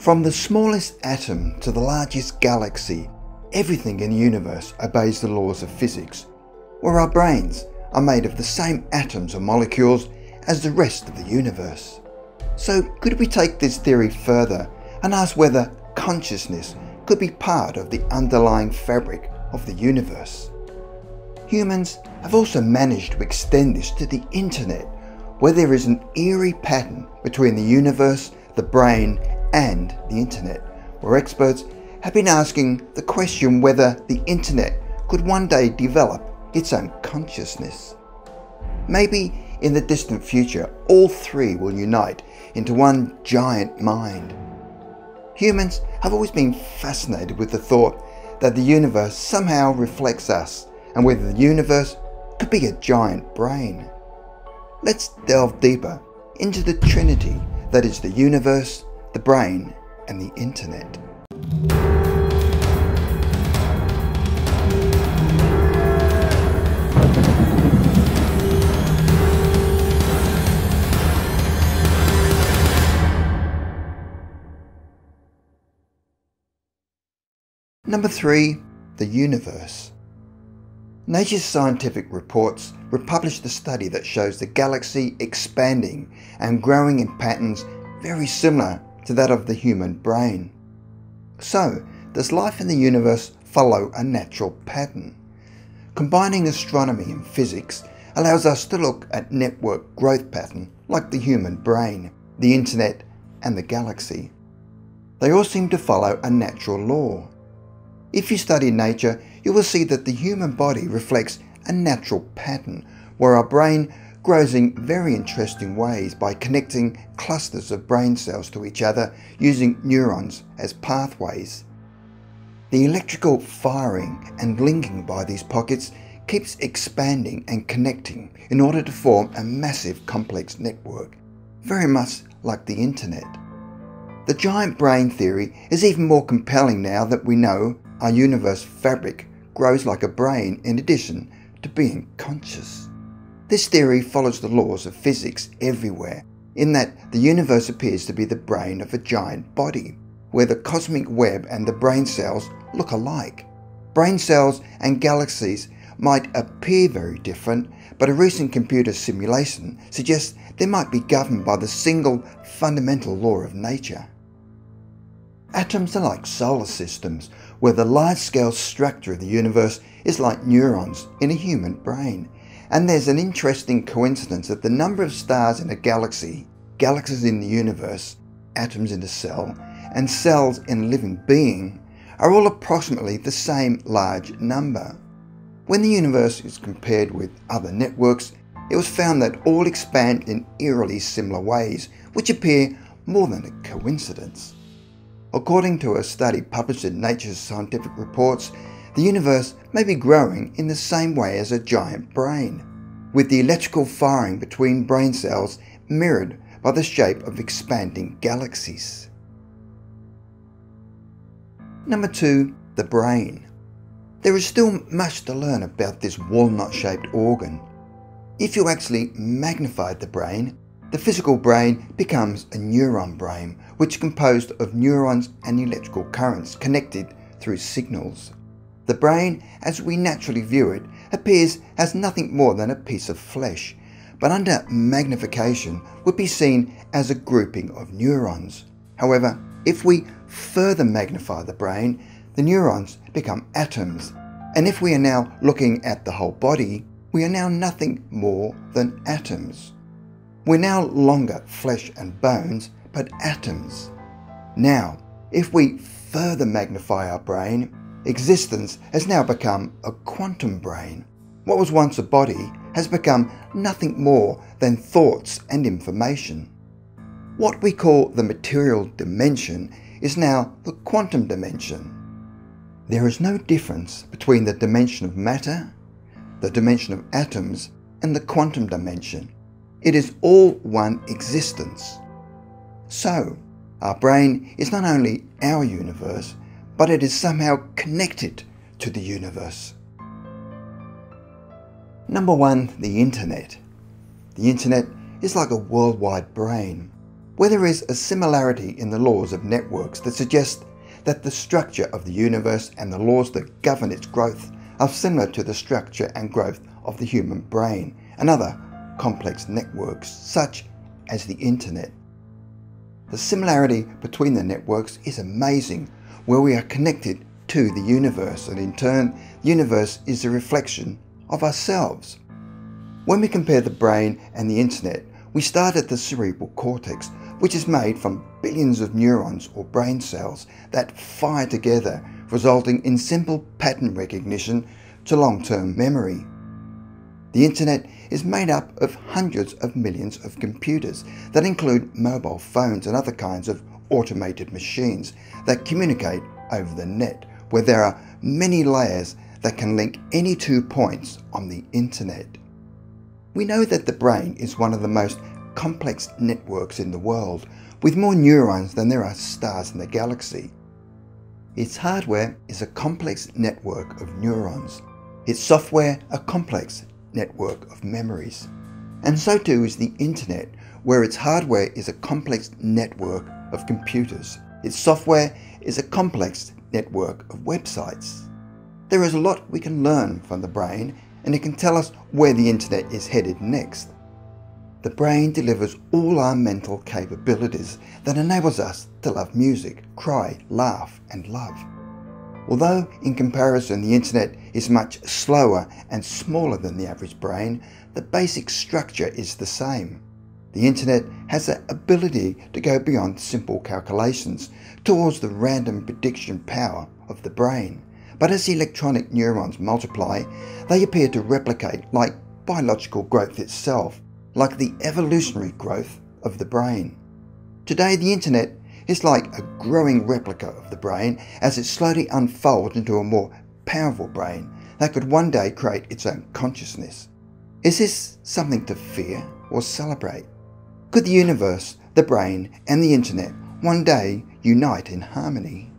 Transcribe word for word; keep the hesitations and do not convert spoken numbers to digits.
From the smallest atom to the largest galaxy, everything in the universe obeys the laws of physics, where our brains are made of the same atoms or molecules as the rest of the universe. So could we take this theory further and ask whether consciousness could be part of the underlying fabric of the universe? Humans have also managed to extend this to the internet, where there is an eerie pattern between the universe, the brain, and the internet, where experts have been asking the question whether the internet could one day develop its own consciousness. Maybe in the distant future, all three will unite into one giant mind. Humans have always been fascinated with the thought that the universe somehow reflects us, and whether the universe could be a giant brain. Let's delve deeper into the trinity that is the universe, the brain, and the internet. Number three, the universe. Nature's scientific reports republished a study that shows the galaxy expanding and growing in patterns very similar to that of the human brain. So, does life in the universe follow a natural pattern? Combining astronomy and physics allows us to look at network growth pattern like the human brain, the internet, and the galaxy. They all seem to follow a natural law. If you study nature, you will see that the human body reflects a natural pattern, where our brain grows in very interesting ways by connecting clusters of brain cells to each other using neurons as pathways. The electrical firing and linking by these pockets keeps expanding and connecting in order to form a massive complex network, very much like the internet. The giant brain theory is even more compelling now that we know our universe fabric grows like a brain in addition to being conscious. This theory follows the laws of physics everywhere, in that the universe appears to be the brain of a giant body, where the cosmic web and the brain cells look alike. Brain cells and galaxies might appear very different, but a recent computer simulation suggests they might be governed by the single fundamental law of nature. Atoms are like solar systems, where the large-scale structure of the universe is like neurons in a human brain. And there's an interesting coincidence that the number of stars in a galaxy, galaxies in the universe, atoms in a cell, and cells in a living being are all approximately the same large number. When the universe is compared with other networks, it was found that all expand in eerily similar ways, which appear more than a coincidence. According to a study published in Nature's Scientific Reports, the universe may be growing in the same way as a giant brain, with the electrical firing between brain cells mirrored by the shape of expanding galaxies. Number two, the brain. There is still much to learn about this walnut-shaped organ. If you actually magnified the brain, the physical brain becomes a neuron brain, which is composed of neurons and electrical currents connected through signals. The brain, as we naturally view it, appears as nothing more than a piece of flesh, but under magnification would be seen as a grouping of neurons. However, if we further magnify the brain, the neurons become atoms, and if we are now looking at the whole body, we are now nothing more than atoms. We're no longer flesh and bones, but atoms. Now, if we further magnify our brain, existence has now become a quantum brain. What was once a body has become nothing more than thoughts and information. What we call the material dimension is now the quantum dimension. There is no difference between the dimension of matter, the dimension of atoms, and the quantum dimension. It is all one existence. So, our brain is not only our universe, but it is somehow connected to the universe. Number one, the internet. The internet is like a worldwide brain, where there is a similarity in the laws of networks that suggest that the structure of the universe and the laws that govern its growth are similar to the structure and growth of the human brain and other complex networks, such as the internet. The similarity between the networks is amazing, where we are connected to the universe, and in turn, the universe is a reflection of ourselves. When we compare the brain and the internet, we start at the cerebral cortex, which is made from billions of neurons or brain cells that fire together, resulting in simple pattern recognition to long-term memory. The internet is made up of hundreds of millions of computers that include mobile phones and other kinds of automated machines that communicate over the net, where there are many layers that can link any two points on the internet. We know that the brain is one of the most complex networks in the world, with more neurons than there are stars in the galaxy. Its hardware is a complex network of neurons, its software a complex network of memories. And so too is the internet, where its hardware is a complex network of computers. Its software is a complex network of websites. There is a lot we can learn from the brain, and it can tell us where the internet is headed next. The brain delivers all our mental capabilities that enables us to love music, cry, laugh and love. Although in comparison the internet is much slower and smaller than the average brain, the basic structure is the same. The internet has the ability to go beyond simple calculations towards the random prediction power of the brain. But as electronic neurons multiply, they appear to replicate like biological growth itself, like the evolutionary growth of the brain. Today, the internet is like a growing replica of the brain as it slowly unfolds into a more powerful brain that could one day create its own consciousness. Is this something to fear or celebrate? Could the universe, the brain, and the internet one day unite in harmony?